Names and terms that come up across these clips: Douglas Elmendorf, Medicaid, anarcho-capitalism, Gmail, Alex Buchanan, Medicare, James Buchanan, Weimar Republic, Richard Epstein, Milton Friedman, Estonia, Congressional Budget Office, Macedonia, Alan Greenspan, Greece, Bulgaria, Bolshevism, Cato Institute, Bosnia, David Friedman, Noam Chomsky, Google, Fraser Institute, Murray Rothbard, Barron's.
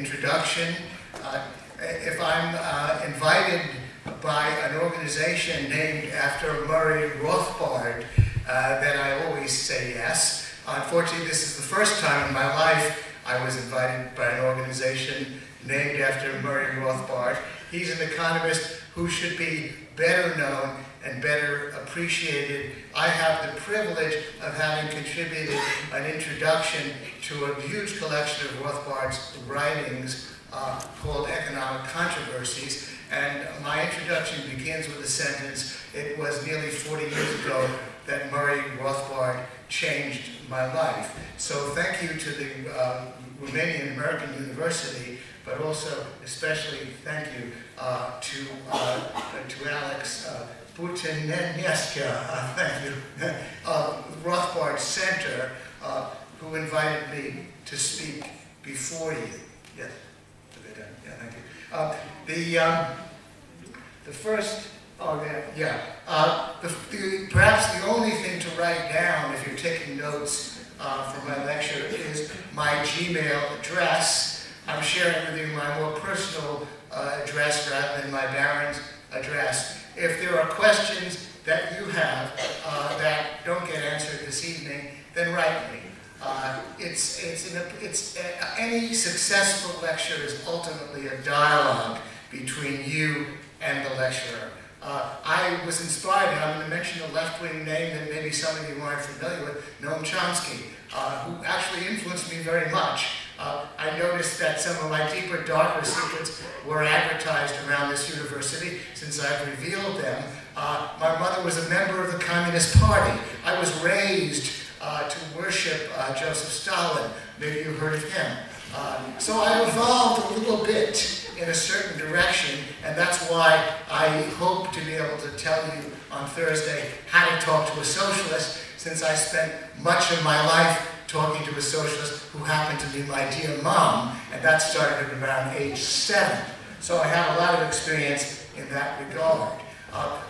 introduction. If I'm invited by an organization named after Murray Rothbard, then I always say yes. Unfortunately, this is the first time in my life I was invited by an organization named after Murray Rothbard. He's an economist who should be better known and better appreciated. I have the privilege of having contributed an introduction to a huge collection of Rothbard's writings called Economic Controversies, and my introduction begins with the sentence, "It was nearly 40 years ago that Murray Rothbard changed my life." So thank you to the Romanian American University, but also especially thank you to Alex Buchanan, thank you, Rothbard Center, who invited me to speak before you. Yes, yeah, thank you. The first, oh yeah, yeah. Perhaps the only thing to write down if you're taking notes for my lecture is my Gmail address. I'm sharing with you my more personal address rather than my Barron's address. If there are questions that you have that don't get answered this evening, then write me. Any successful lecture is ultimately a dialogue between you and the lecturer. I was inspired, and I'm going to mention a left-wing name that maybe some of you aren't familiar with, Noam Chomsky, who actually influenced me very much. I noticed that some of my deeper, darker secrets were advertised around this university since I've revealed them. My mother was a member of the Communist Party. I was raised to worship Joseph Stalin. Maybe you heard of him. So I evolved a little bit in a certain direction, and that's why I hope to be able to tell you on Thursday how to talk to a socialist, since I spent much of my life talking to a socialist who happened to be my dear mom, and that started at around age 7. So I have a lot of experience in that regard.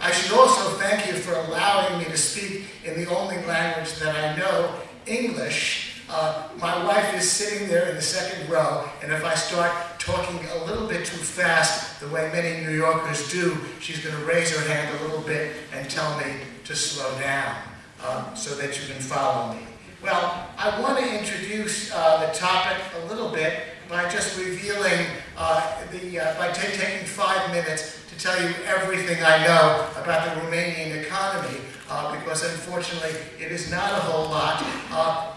I should also thank you for allowing me to speak in the only language that I know, English. My wife is sitting there in the second row, and if I start talking a little bit too fast, the way many New Yorkers do, she's going to raise her hand a little bit and tell me to slow down so that you can follow me. Well, I want to introduce the topic a little bit by just revealing, by taking 5 minutes tell you everything I know about the Romanian economy, because unfortunately it is not a whole lot,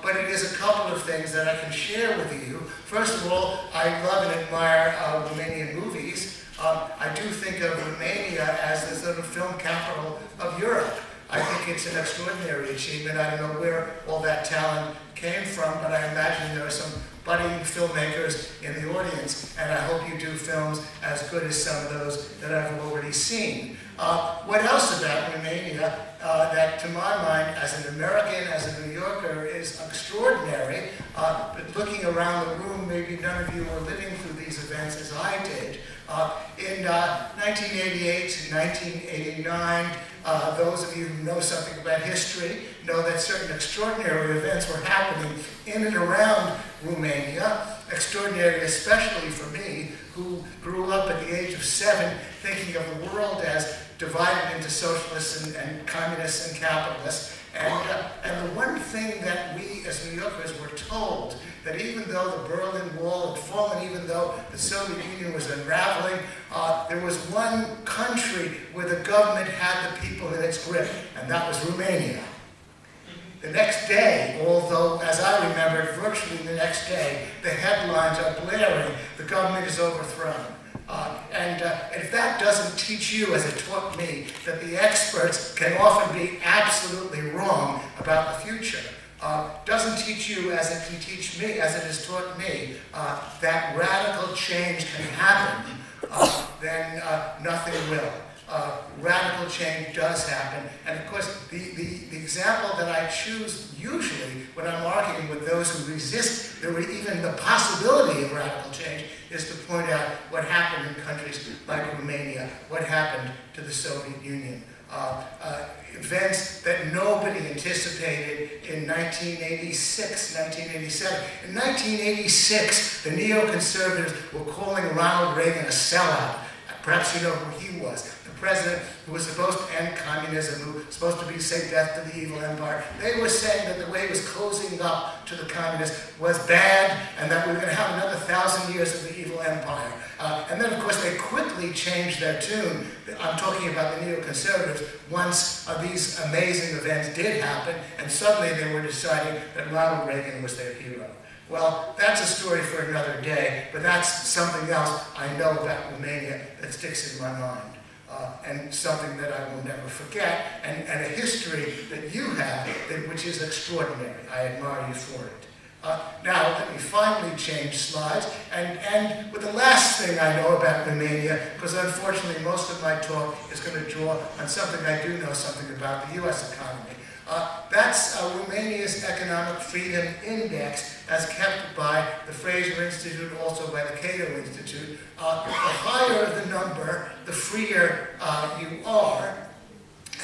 but it is a couple of things that I can share with you. First of all, I love and admire Romanian movies. I do think of Romania as the sort of film capital of Europe. I think it's an extraordinary achievement. I don't know where all that talent came from, but I imagine there are some budding filmmakers in the audience, and I hope you do films as good as some of those that I've already seen. What else about Romania that, to my mind, as an American, as a New Yorker, is extraordinary, but looking around the room, maybe none of you were living through these events as I did. In 1988 to 1989, those of you who know something about history know that certain extraordinary events were happening in and around Romania, extraordinary especially for me, who grew up at the age of 7 thinking of the world as divided into socialists and communists and capitalists. And the one thing that we as New Yorkers were told, that even though the Berlin Wall had fallen, even though the Soviet Union was unraveling, there was one country where the government had the people in its grip, and that was Romania. The next day, although as I remember it, virtually the next day, the headlines are blaring, the government is overthrown. If that doesn't teach you, as it taught me, that the experts can often be absolutely wrong about the future, doesn't teach you, as it can teach me, as it has taught me, that radical change can happen, then nothing will. Radical change does happen. And of course, the example that I choose usually when I'm arguing with those who resist even the possibility of radical change is to point out what happened in countries like Romania, what happened to the Soviet Union. Events that nobody anticipated in 1986, 1987. In 1986, the neoconservatives were calling Ronald Reagan a sellout. Perhaps you know who he was. The president who was supposed to end communism, who was supposed to be saying death to the evil empire. They were saying that the way he was closing up to the communists was bad, and that we were going to have another 1,000 years of the evil empire. And then, of course, they quickly changed their tune. I'm talking about the neoconservatives. Once these amazing events did happen, and suddenly they were deciding that Ronald Reagan was their hero. Well, that's a story for another day, but that's something else I know about Romania that sticks in my mind, and something that I will never forget, and a history that you have, which is extraordinary. I admire you for it. Now, let me finally change slides, and with the last thing I know about Romania, because unfortunately most of my talk is going to draw on something I do know something about, the U.S. economy. That's Romania's Economic Freedom Index, as kept by the Fraser Institute, also by the Cato Institute. The higher the number, the freer you are.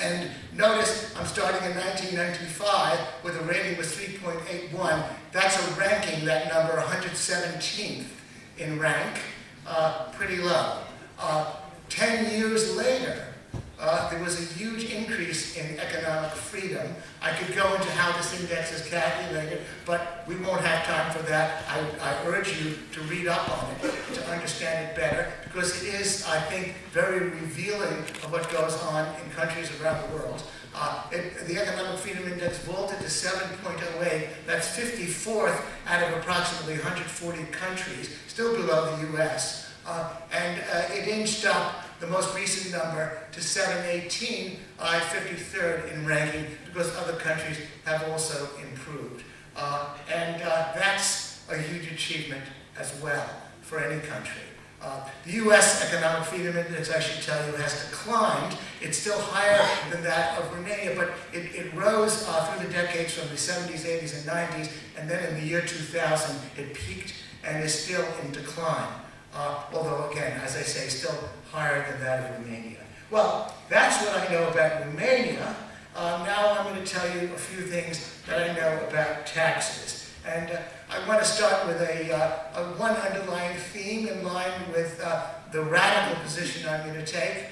And notice I'm starting in 1995 where the rating was 3.81. That's a ranking, that number, 117th in rank, pretty low. 10 years later, there was a huge increase in economic freedom. I could go into how this index is calculated, but we won't have time for that. I urge you to read up on it, to understand it better, because it is, I think, very revealing of what goes on in countries around the world. The Economic Freedom Index vaulted to 7.08. That's 54th out of approximately 140 countries, still below the US. And it inched up, the most recent number, to 718, 53rd in ranking, because other countries have also improved. And that's a huge achievement as well for any country. The U.S. Economic Freedom Index, I should tell you, has declined. It's still higher than that of Romania, but it rose through the decades from the 70s, 80s, and 90s, and then in the year 2000, it peaked and is still in decline. Although, again, as I say, still higher than that of Romania. Well, that's what I know about Romania. Now I'm going to tell you a few things that I know about taxes. And I want to start with one underlying theme in line with the radical position I'm going to take.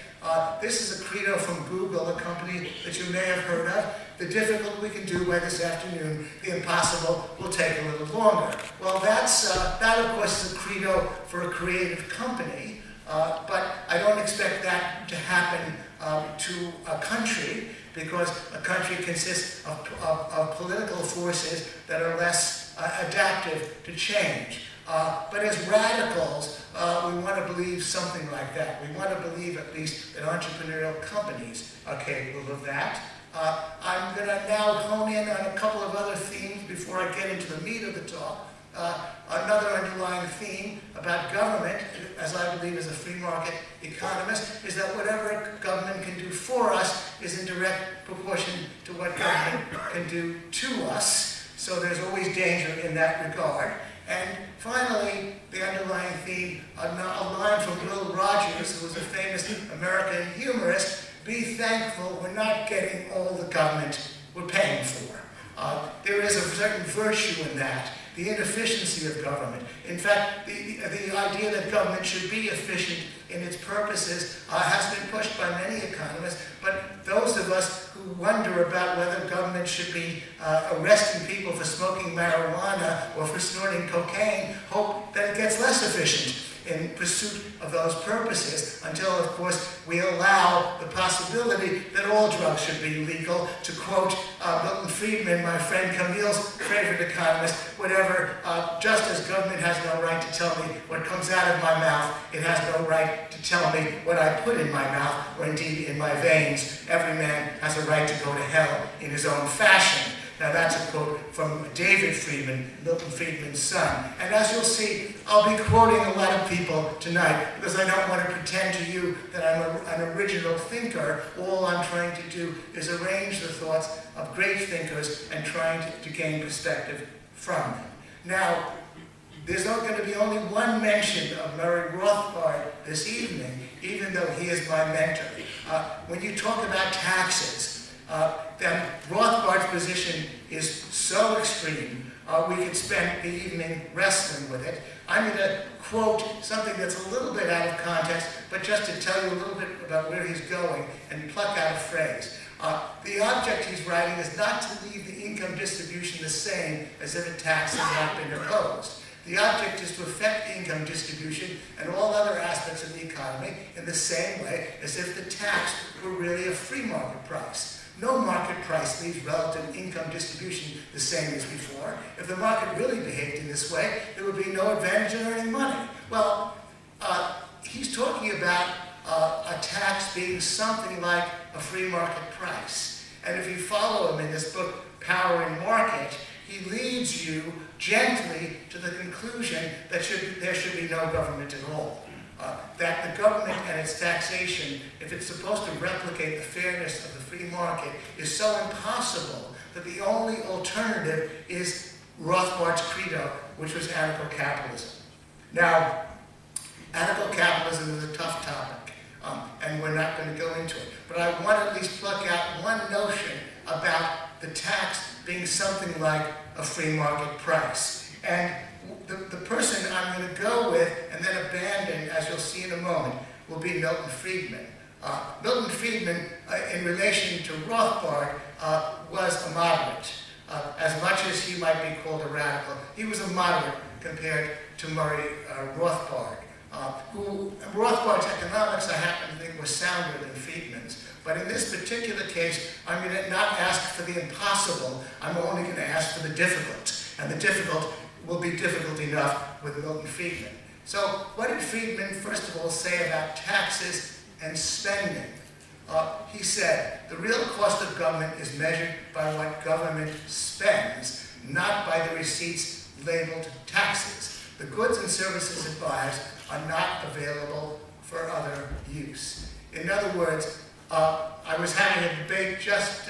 This is a credo from Google, a company that you may have heard of. The difficult we can do by this afternoon, the impossible will take a little longer. Well, that of course is a credo for a creative company, but I don't expect that to happen to a country, because a country consists of political forces that are less adaptive to change. But as radicals, we want to believe something like that. We want to believe at least that entrepreneurial companies are capable of that. I'm going to now hone in on a couple of other themes before I get into the meat of the talk. Another underlying theme about government, as I believe as a free market economist, is that whatever government can do for us is in direct proportion to what government can do to us. So there's always danger in that regard. And finally, the underlying theme, a line from Will Rogers, who was a famous American humorist: be thankful we're not getting all the government we're paying for. There is a certain virtue in that, the inefficiency of government. In fact, the idea that government should be efficient in its purposes has been pushed by many economists, but those of us who wonder about whether government should be arresting people for smoking marijuana or for snorting cocaine hope that it gets less efficient in pursuit of those purposes, until, of course, we allow the possibility that all drugs should be legal. To quote Milton Friedman, my friend Camille's favorite economist, whatever, just as government has no right to tell me what comes out of my mouth, it has no right to tell me what I put in my mouth, or indeed in my veins. Every man has a right to go to hell in his own fashion. Now that's a quote from David Friedman, Milton Friedman's son. And as you'll see, I'll be quoting a lot of people tonight, because I don't want to pretend to you that I'm an original thinker. All I'm trying to do is arrange the thoughts of great thinkers and trying to gain perspective from them. Now, there's not going to be only one mention of Murray Rothbard this evening, even though he is my mentor. When you talk about taxes, Then Rothbard's position is so extreme, we could spend the evening wrestling with it. I'm going to quote something that's a little bit out of context, but just to tell you a little bit about where he's going and pluck out a phrase. The object he's writing is not to leave the income distribution the same as if a tax had not been imposed. The object is to affect the income distribution and all other aspects of the economy in the same way as if the tax were really a free market price. No market price leaves relative income distribution the same as before. If the market really behaved in this way, there would be no advantage in earning money. Well, he's talking about a tax being something like a free market price. And if you follow him in this book, Power and Market, he leads you gently to the conclusion that there should be no government at all. That the government and its taxation, if it's supposed to replicate the fairness of the free market, is so impossible that the only alternative is Rothbard's credo, which was anarcho-capitalism. Now, anarcho-capitalism is a tough topic, and we're not going to go into it. But I want to at least pluck out one notion about the tax being something like a free market price. And the person I'm going to go with and then abandon, as you'll see in a moment, will be Milton Friedman. Milton Friedman, in relation to Rothbard, was a moderate. As much as he might be called a radical, he was a moderate compared to Murray Rothbard, who Rothbard's economics, I happen to think, was sounder than Friedman's. But in this particular case, I'm going to not ask for the impossible. I'm only going to ask for the difficult. And the difficult will be difficult enough with Milton Friedman. So what did Friedman, first of all, say about taxes and spending? He said, the real cost of government is measured by what government spends, not by the receipts labeled taxes. The goods and services it buys are not available for other use. In other words, I was having a debate just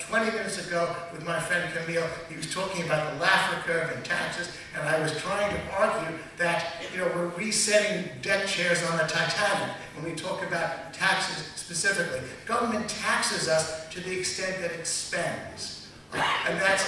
20 minutes ago with my friend Camille. He was talking about the Laffer curve and taxes, and I was trying to argue that, you know, we're resetting deck chairs on the Titanic when we talk about taxes specifically. Government taxes us to the extent that it spends. And that's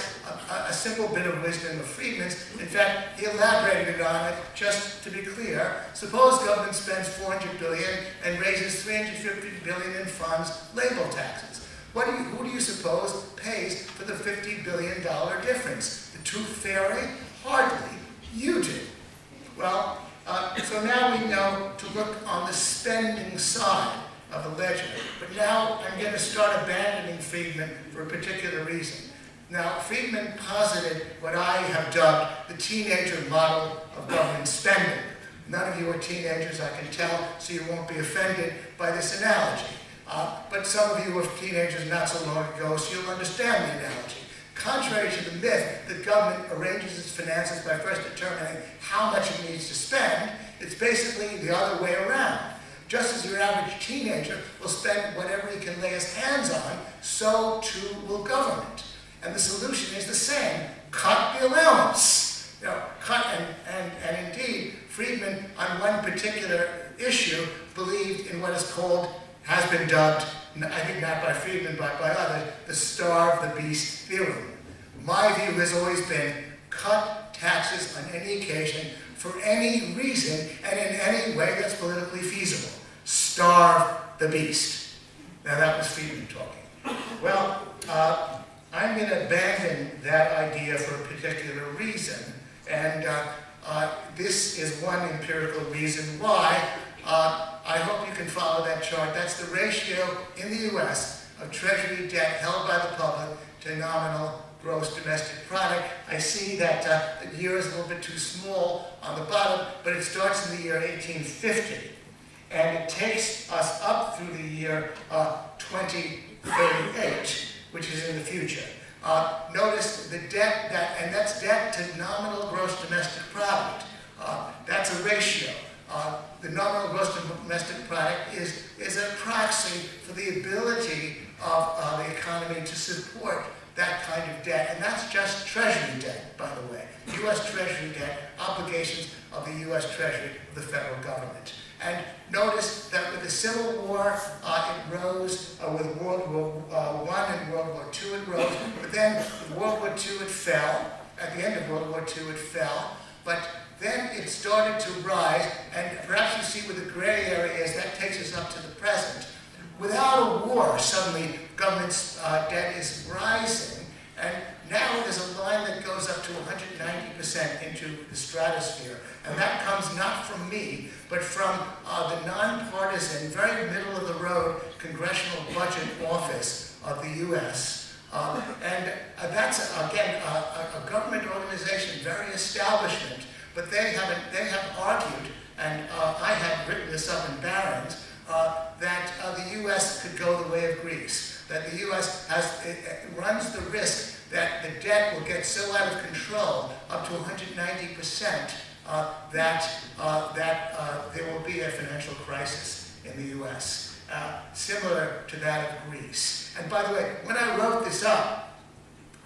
a simple bit of wisdom of Friedman's. In fact, he elaborated on it just to be clear. Suppose government spends $400 billion and raises $350 billion in funds label taxes. Who do you suppose pays for the $50 billion difference? The tooth fairy? Hardly. You do. Well, so now we know to look on the spending side of the ledger. But now I'm going to start abandoning Friedman for a particular reason. Now, Friedman posited what I have dubbed the teenager model of government spending. None of you are teenagers, I can tell, so you won't be offended by this analogy. But some of you were teenagers not so long ago, so you'll understand the analogy. Contrary to the myth that government arranges its finances by first determining how much it needs to spend, it's basically the other way around. Just as your average teenager will spend whatever he can lay his hands on, so too will government. And the solution is the same. Cut the allowance. You know, cut, and indeed, Friedman, on one particular issue, believed in what is called, has been dubbed, I think not by Friedman, but by others, the starve the beast theorem. My view has always been, cut taxes on any occasion, for any reason, and in any way that's politically feasible. Starve the beast. Now that was Friedman talking. Well, I'm going to abandon that idea for a particular reason, and this is one empirical reason why. I hope you can follow that chart. That's the ratio in the US of Treasury debt held by the public to nominal gross domestic product. I see that the year is a little bit too small on the bottom, but it starts in the year 1850, and it takes us up through the year 2038. Which is in the future. Notice the debt, and that's debt to nominal gross domestic product. That's a ratio. The nominal gross domestic product is a proxy for the ability of the economy to support that kind of debt. And that's just Treasury debt, by the way. US Treasury debt, obligations of the US Treasury, of the federal government. And notice that with the Civil War, it rose. With World War I and World War II, it rose. But then with World War II, it fell. At the end of World War II, it fell. But then it started to rise. And perhaps you see where the gray area is. That takes us up to the present. Without a war, suddenly government's debt is rising. And now there's a line that goes up to 190% into the stratosphere. And that comes not from me, but from the nonpartisan, very middle of the road Congressional Budget Office of the US. That's, again, a government organization, very establishment. But they have argued, and I have written this up in Barron's, that the US could go the way of Greece, that the US runs the risk that the debt will get so out of control, up to 190%, that there will be a financial crisis in the US, similar to that of Greece. And by the way, when I wrote this up,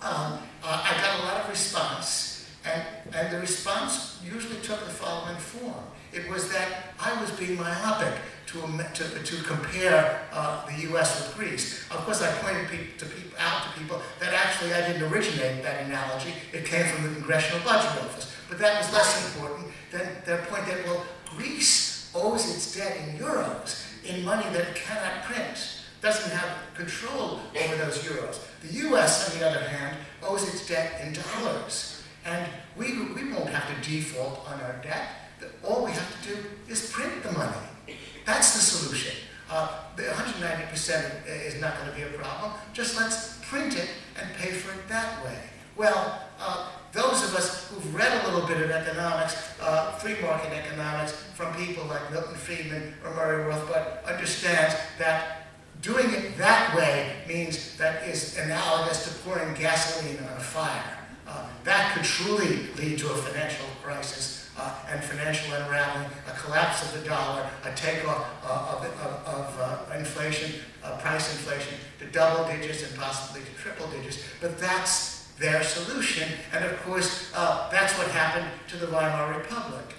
I got a lot of response, and the response usually took the following form. It was that I was being myopic to compare the U.S. with Greece. Of course, I pointed out to people that actually I didn't originate that analogy. It came from the Congressional Budget Office. But that was less important than their point that, well, Greece owes its debt in euros, in money that it cannot print, doesn't have control over those euros. The U.S., on the other hand, owes its debt in dollars. And we won't have to default on our debt. All we have to do is print the money. That's the solution. The 190% is not going to be a problem. Just let's print it and pay for it that way. Well, those of us who've read a little bit of economics, free market economics, from people like Milton Friedman or Murray Rothbard, understands that doing it that way means that is analogous to pouring gasoline on a fire. That could truly lead to a financial crisis. And financial unraveling, a collapse of the dollar, a takeoff of inflation, price inflation, to double digits and possibly to triple digits. But that's their solution. And of course, that's what happened to the Weimar Republic.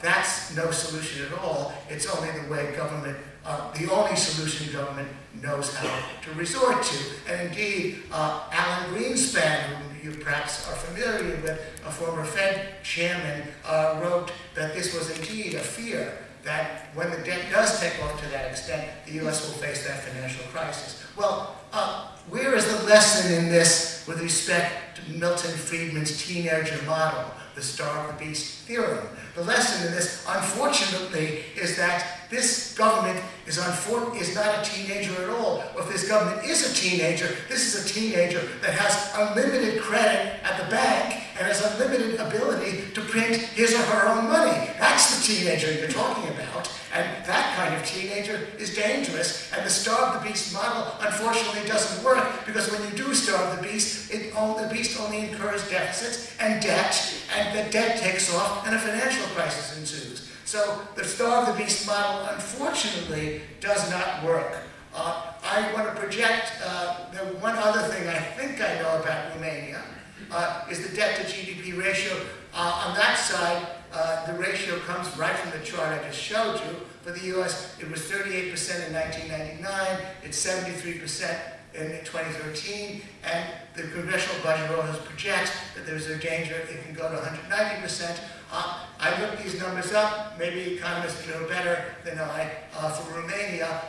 That's no solution at all. It's only the way government, the only solution government knows how to resort to. And indeed, Alan Greenspan, who you perhaps are familiar with, a former Fed chairman, wrote that this was indeed a fear that when the debt does take off to that extent, the U.S. will face that financial crisis. Well, where is the lesson in this with respect to Milton Friedman's teenager model, the star of the beast theorem? The lesson in this, unfortunately, is that this government is not a teenager at all. Or if this government is a teenager, this is a teenager that has unlimited credit at the bank and has unlimited ability to print his or her own money. That's the teenager you're talking about. And that kind of teenager is dangerous. And the star of the beast model, unfortunately, doesn't work, because when you do starve the beast, the beast only incurs deficits and debt, and the debt takes off, and a financial crisis ensues. So the star of the beast model, unfortunately, does not work. I want to project the one other thing I think I know about Romania is the debt to GDP ratio. On that side, the ratio comes right from the chart I just showed you. For the U.S., it was 38% in 1999. It's 73% in 2013. And the Congressional Budget Office projects that there's a danger it can go to 190%. I looked these numbers up. Maybe economists know better than I for Romania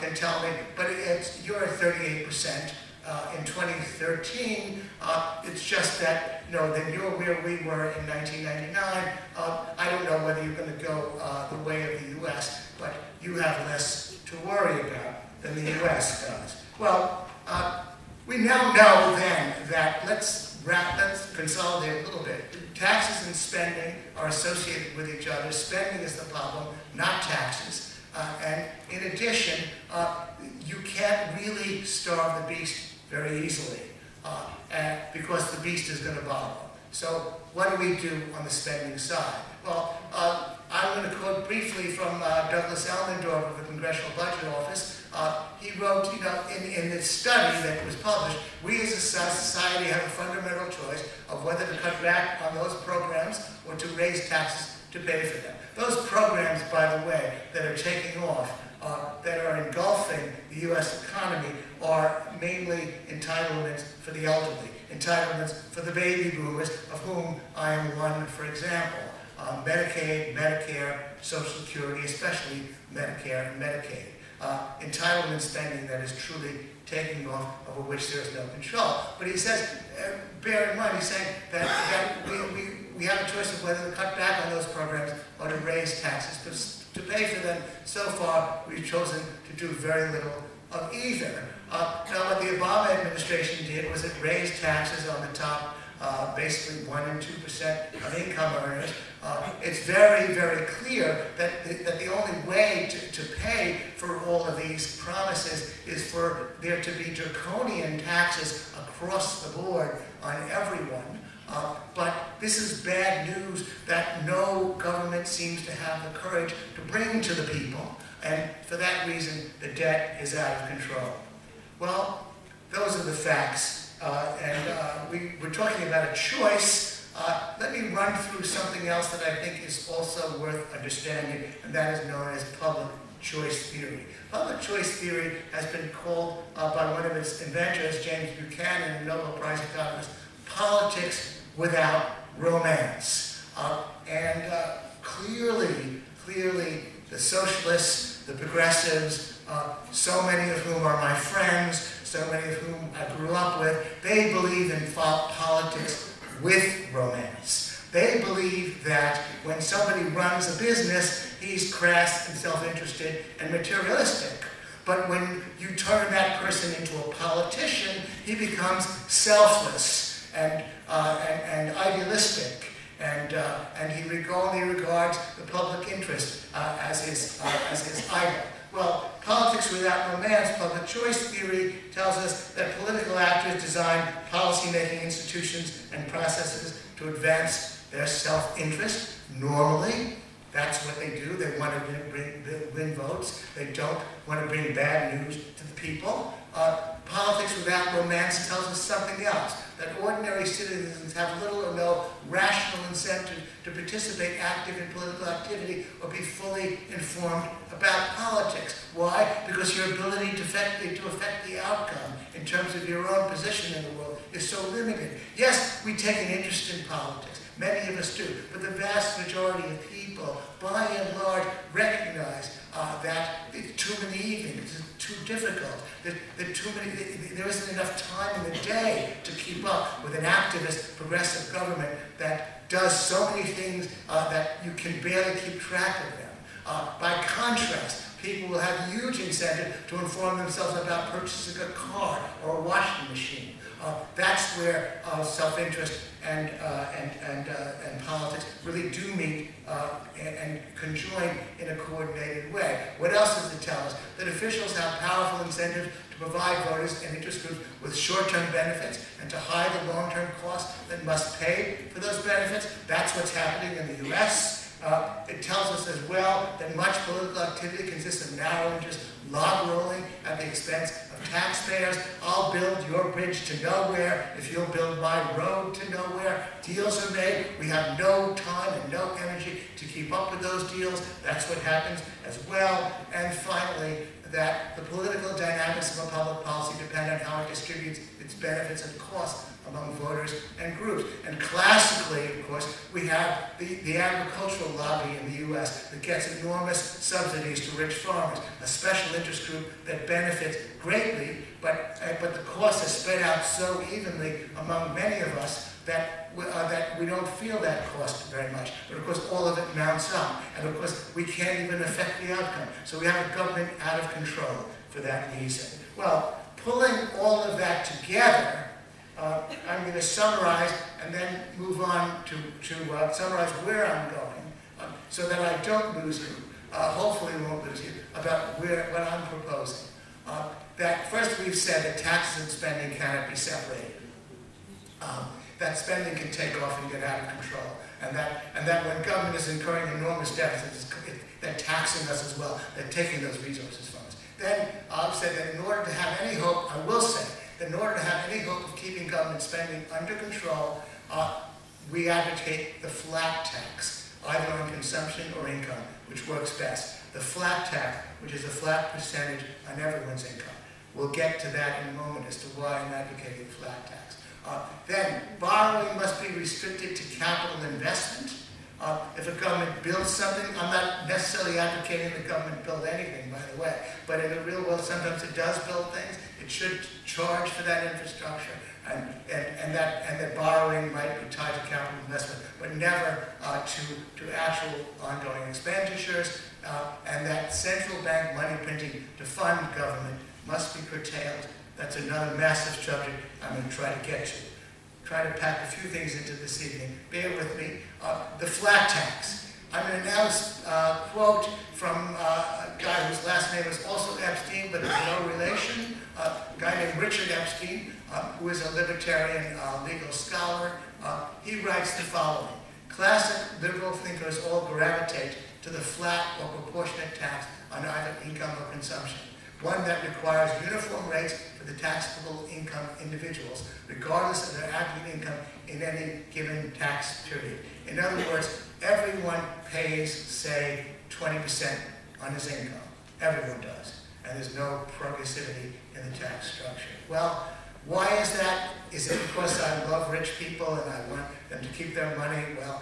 can tell me, but you're at 38% in 2013. It's just that, you know, then you're where we were in 1999. I don't know whether you're going to go the way of the U.S., but you have less to worry about than the U.S. does. Well, we now know then that let's consolidate a little bit. Taxes and spending are associated with each other. Spending is the problem, not taxes. And in addition, you can't really starve the beast very easily because the beast is going to borrow. So what do we do on the spending side? Well, I'm going to quote briefly from Douglas Elmendorf of the Congressional Budget Office. He wrote, you know, in this study that was published, we as a society have a fundamental choice of whether to cut back on those programs or to raise taxes to pay for them. Those programs, by the way, that are taking off, that are engulfing the U.S. economy, are mainly entitlements for the elderly, entitlements for the baby boomers, of whom I am one, for example. Medicaid, Medicare, Social Security, especially Medicare and Medicaid. Entitlement spending that is truly taking off, over which there is no control. But he says, bear in mind, he's saying that we have a choice of whether to cut back on those programs or to raise taxes. But to pay for them, so far, we've chosen to do very little of either. Now, what the Obama administration did was it raised taxes on the top, basically 1 and 2% of income earners. It's very, very clear that the only way to pay for all of these promises is for there to be draconian taxes across the board on everyone. But this is bad news that no government seems to have the courage to bring to the people. And for that reason, the debt is out of control. Well, those are the facts. We're talking about a choice. Let me run through something else that I think is also worth understanding, and that is known as public choice theory. Public choice theory has been called by one of its inventors, James Buchanan, a Nobel Prize economist, politics without romance. Clearly, the socialists, the progressives, so many of whom are my friends, so many of whom I grew up with, they believe in politics with romance. They believe that when somebody runs a business, he's crass and self-interested and materialistic. But when you turn that person into a politician, he becomes selfless and idealistic, and he regards the public interest as his idol. Well, politics without romance, public choice theory, tells us that political actors design policy-making institutions and processes to advance their self-interest. Normally, that's what they do. They want to win votes. They don't want to bring bad news to the people. Politics without romance tells us something else, that ordinary citizens have little or no rational incentive to participate actively in political activity or be fully informed about politics. Why? Because your ability to affect the outcome in terms of your own position in the world is so limited. Yes, we take an interest in politics. Many of us do. But the vast majority of people, by and large, recognize that it's too many evenings, it's too difficult, there isn't enough time in the day to keep up with an activist, progressive government that does so many things that you can barely keep track of them. By contrast, people will have huge incentive to inform themselves about purchasing a car or a washing machine. That's where self-interest and politics really do meet and conjoin in a coordinated way. What else does it tell us? That officials have powerful incentives to provide voters and interest groups with short-term benefits and to hide the long-term costs that must pay for those benefits. That's what's happening in the U.S. It tells us as well that much political activity consists of narrow interest log rolling at the expense of taxpayers. I'll build your bridge to nowhere if you'll build my road to nowhere. Deals are made. We have no time and no energy to keep up with those deals. That's what happens as well. And finally, that the political dynamics of a public policy depend on how it distributes its benefits and costs among voters and groups. And classically, of course, we have the agricultural lobby in the U.S. that gets enormous subsidies to rich farmers, a special interest group that benefits greatly, but the cost is spread out so evenly among many of us that we don't feel that cost very much. But of course, all of it mounts up. And of course, we can't even affect the outcome. So we have a government out of control for that reason. Well, pulling all of that together, I'm going to summarize and then move on to summarize where I'm going so that I don't lose you, hopefully won't lose you, about what I'm proposing. That first we've said that taxes and spending cannot be separated. That spending can take off and get out of control. And that when government is incurring enormous deficits, they're taxing us as well. They're taking those resources from us. Then I've said that in order to have any hope, I will say, in order to have any hope of keeping government spending under control, we advocate the flat tax. either on consumption or income, which works best. The flat tax, which is a flat percentage on everyone's income. We'll get to that in a moment as to why I'm advocating the flat tax. Then, borrowing must be restricted to capital investment. If a government builds something, I'm not necessarily advocating the government build anything, by the way, but in the real world, sometimes it does build things. It should charge for that infrastructure, and that borrowing might be tied to capital investment, but never to actual ongoing expenditures. And that central bank money printing to fund government must be curtailed. That's another massive subject I'm going to try to get to. Try to pack a few things into this evening. Bear with me. The flat tax. I'm going to now quote from a guy whose last name is also Epstein, but is no relation, a guy named Richard Epstein, who is a libertarian legal scholar. He writes the following. Classic liberal thinkers all gravitate to the flat or proportionate tax on either income or consumption, one that requires uniform rates for the taxable income individuals, regardless of their active income in any given tax period. In other words, everyone pays, say, 20% on his income. Everyone does. And there's no progressivity in the tax structure. Well, why is that? Is it because I love rich people and I want them to keep their money? Well,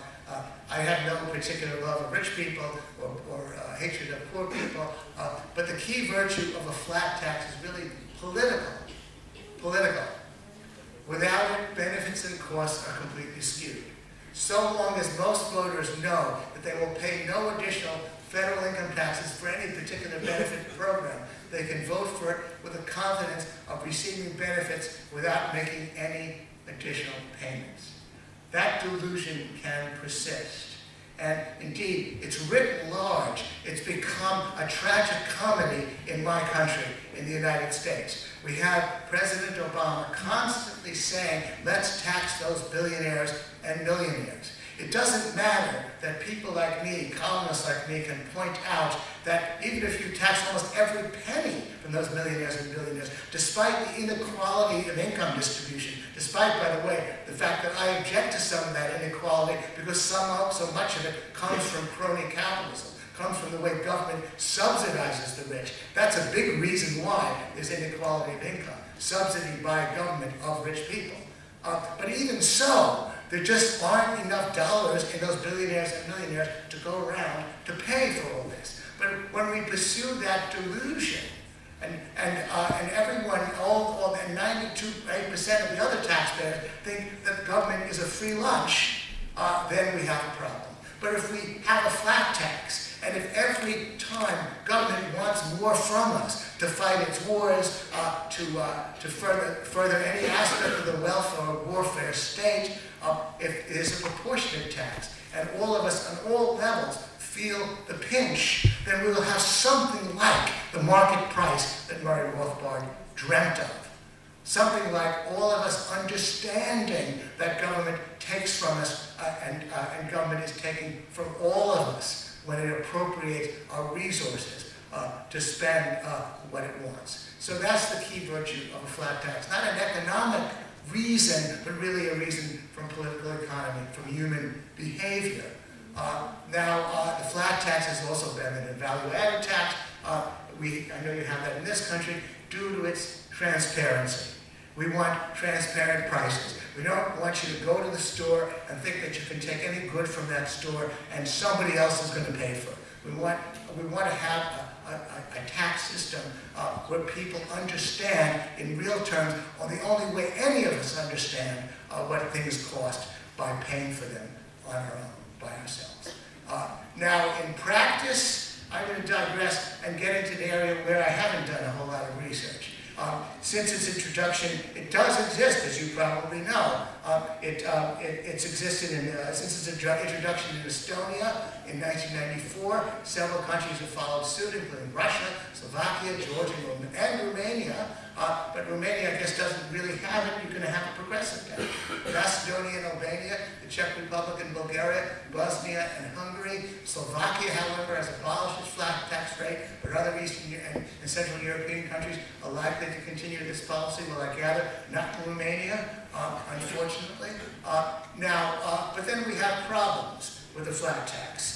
I have no particular love of rich people or hatred of poor people, but the key virtue of a flat tax is really political. Political. Without it, benefits and costs are completely skewed. So long as most voters know that they will pay no additional federal income taxes for any particular benefit program, they can vote for it with the confidence of receiving benefits without making any additional payments. That delusion can persist. And indeed, it's writ large. It's become a tragic comedy in my country, in the United States. We have President Obama constantly saying, let's tax those billionaires and millionaires. It doesn't matter that people like me, columnists like me, can point out that even if you tax almost every penny from those millionaires and billionaires, despite the inequality of income distribution, despite, by the way, the fact that I object to some of that inequality because so much of it comes from crony capitalism, comes from the way government subsidizes the rich. That's a big reason why there's inequality of income, subsidy by government of rich people. But even so, there just aren't enough dollars in those billionaires and millionaires to go around to pay for all this. But when we pursue that delusion, and everyone, and 98% of the other taxpayers think that government is a free lunch, then we have a problem. But if we have a flat tax, and if every time government wants more from us, to fight its wars, to further any aspect of the welfare or warfare state, if there's a proportionate tax, and all of us on all levels feel the pinch, then we will have something like the market price that Murray Rothbard dreamt of. Something like all of us understanding that government takes from us and government is taking from all of us when it appropriates our resources. To spend what it wants. So that's the key virtue of a flat tax. Not an economic reason, but really a reason from political economy, from human behavior. Now, the flat tax has also been a value-added tax. I know you have that in this country, due to its transparency. We want transparent prices. We don't want you to go to the store and think that you can take any good from that store and somebody else is going to pay for it. We want to have a tax system where people understand, in real terms, or the only way any of us understand what things cost by paying for them on our own, by ourselves. Now, in practice, I'm going to digress and get into the area where I haven't done a whole lot of research. Since its introduction, it does exist, as you probably know. It's existed since its introduction in Estonia in 1994. Several countries have followed suit, including Russia, Slovakia, Georgia, and Romania. But Romania, I guess, doesn't really have it. You're going to have a progressive tax. Macedonia and Albania, the Czech Republic and Bulgaria, Bosnia and Hungary. Slovakia, however, has abolished its flat tax rate, but other Eastern and Central European countries are likely to continue this policy, well, I gather, not Romania, unfortunately. But then we have problems. with a flat tax.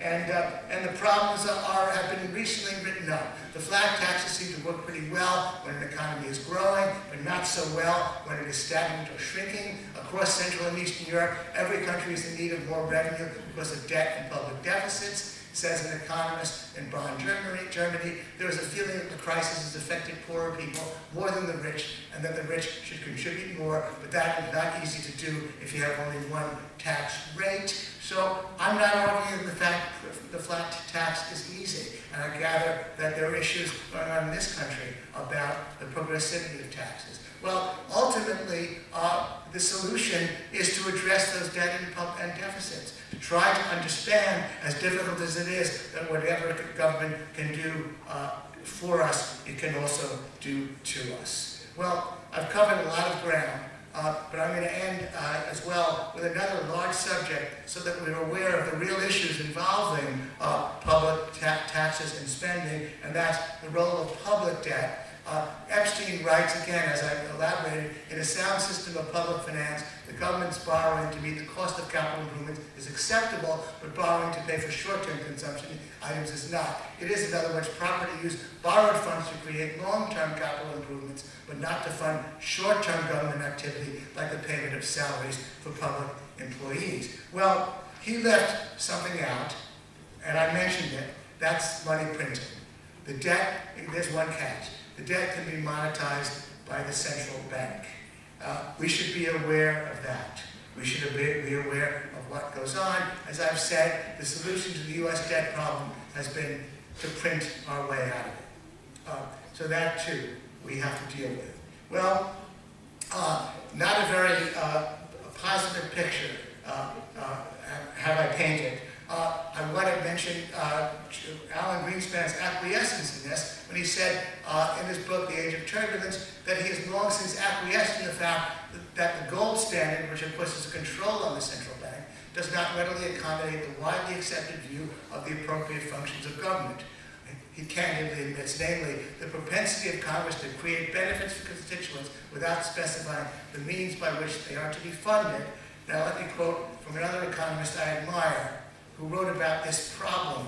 And the problems have been recently written up. The flat taxes seem to work pretty well when an economy is growing, but not so well when it is stagnant or shrinking. Across Central and Eastern Europe, every country is in need of more revenue because of debt and public deficits. Says an economist in Bonn, Germany, there is a feeling that the crisis has affected poorer people more than the rich, and that the rich should contribute more, but that is not easy to do if you have only one tax rate. So I'm not arguing the fact that the flat tax is easy, and I gather that there are issues going on in this country about the progressivity of taxes. Well, ultimately, the solution is to address those debt and deficits, to try to understand, as difficult as it is, that whatever government can do for us, it can also do to us. Well, I've covered a lot of ground, but I'm going to end as well with another large subject so that we're aware of the real issues involving public taxes and spending, and that's the role of public debt. Epstein writes, again, as I've elaborated, in a sound system of public finance, the government's borrowing to meet the cost of capital improvements is acceptable, but borrowing to pay for short-term consumption items is not. It is, in other words, proper to use borrowed funds to create long-term capital improvements, but not to fund short-term government activity like the payment of salaries for public employees. Well, he left something out, and I mentioned it. That's money printing. The debt, there's one catch. The debt can be monetized by the central bank. We should be aware of that. We should be aware of what goes on. As I've said, the solution to the US debt problem has been to print our way out of it. So that, too, we have to deal with. Well, not a very positive picture have I painted. I want to mention Alan Greenspan's acquiescence in this when he said in his book, The Age of Turbulence, that he has long since acquiesced in the fact that the gold standard, which of course is a control on the central bank, does not readily accommodate the widely accepted view of the appropriate functions of government. He candidly admits, namely, the propensity of Congress to create benefits for constituents without specifying the means by which they are to be funded. Now let me quote from another economist I admire, who wrote about this problem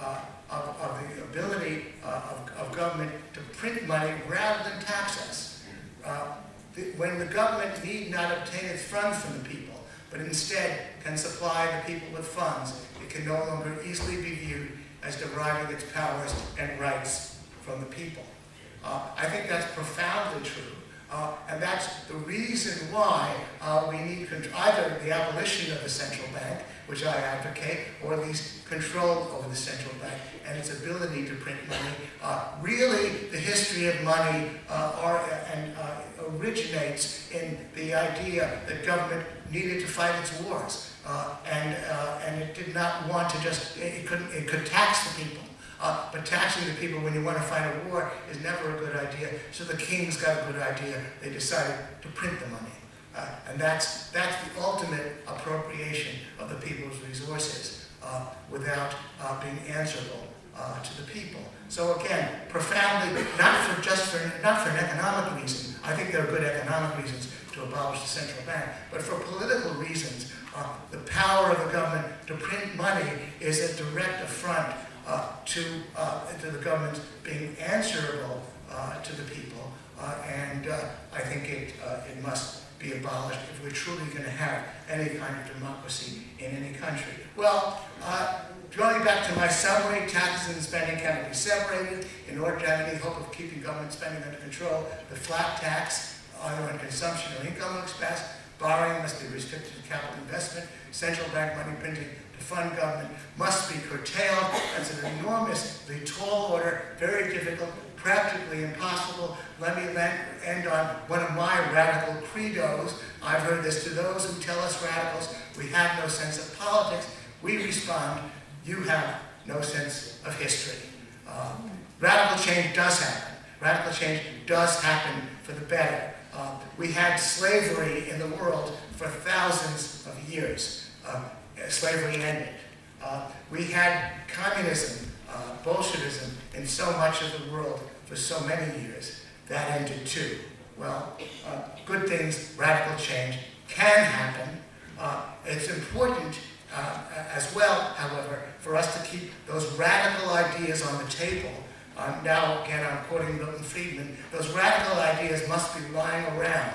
of the ability of government to print money rather than tax us. When the government need not obtain its funds from the people, but instead can supply the people with funds, it can no longer easily be viewed as deriving its powers and rights from the people. I think that's profoundly true. And that's the reason why we need either the abolition of the central bank, which I advocate, or at least control over the central bank and its ability to print money. Really, the history of money originates in the idea that government needed to fight its wars, and it did not want to just, it could tax the people. But taxing the people when you want to fight a war is never a good idea. So the kings got a good idea. They decided to print the money. And that's the ultimate appropriation of the people's resources without being answerable to the people. So again, profoundly, not for an economic reason. I think there are good economic reasons to abolish the central bank, but for political reasons, the power of the government to print money is a direct affront to the government being answerable to the people, and I think it must be abolished if we're truly going to have any kind of democracy in any country. Well, going back to my summary, taxes and spending cannot be separated. In order to have any hope of keeping government spending under control, the flat tax, either on consumption or income expense, borrowing must be restricted to capital investment, central bank money printing to fund government must be curtailed. That's an enormously tall order, very difficult, practically impossible. Let me end on one of my radical credos. I've heard this: to those who tell us radicals, we have no sense of politics, we respond, you have no sense of history. Radical change does happen. Radical change does happen for the better. We had slavery in the world for thousands of years. Slavery ended. We had communism, Bolshevism in so much of the world for so many years. That ended too. Well, good things, radical change can happen. It's important, as well, however, for us to keep those radical ideas on the table. Now, again, I'm quoting Milton Friedman, those radical ideas must be lying around.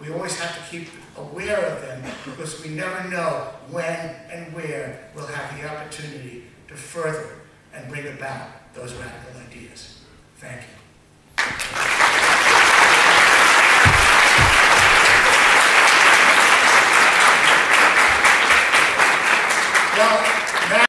We always have to keep aware of them because we never know when and where we'll have the opportunity to further and bring about those radical ideas. Thank you. Well,